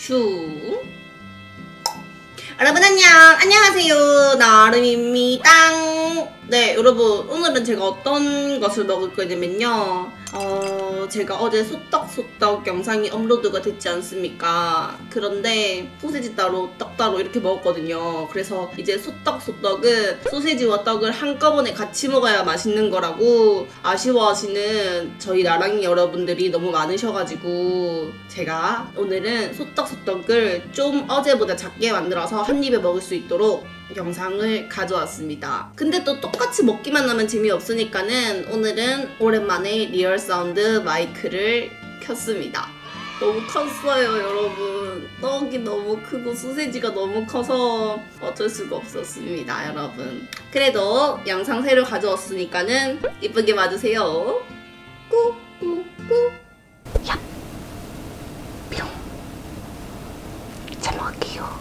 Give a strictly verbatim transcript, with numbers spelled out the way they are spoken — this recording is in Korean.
슝. 여러분 안녕! 안녕하세요, 나름입니다. 네, 여러분, 오늘은 제가 어떤 것을 먹을 거냐면요, 어, 제가 어제 소떡소떡 영상이 업로드가 됐지 않습니까? 그런데 소세지 따로 떡 따로 이렇게 먹었거든요. 그래서 이제 소떡소떡은 소세지와 떡을 한꺼번에 같이 먹어야 맛있는 거라고 아쉬워하시는 저희 나랑이 여러분들이 너무 많으셔가지고, 제가 오늘은 소떡소떡을 좀 어제보다 작게 만들어서 한 입에 먹을 수 있도록 영상을 가져왔습니다. 근데 또 똑같이 먹기만 하면 재미없으니까는 오늘은 오랜만에 리얼 사운드 마이크를 켰습니다. 너무 컸어요, 여러분. 떡이 너무 크고 소세지가 너무 커서 어쩔 수가 없었습니다, 여러분. 그래도 영상 새로 가져왔으니까는 이쁘게 봐주세요. 꾸꾸꾸. 야. 뿅. 잘 먹을게요.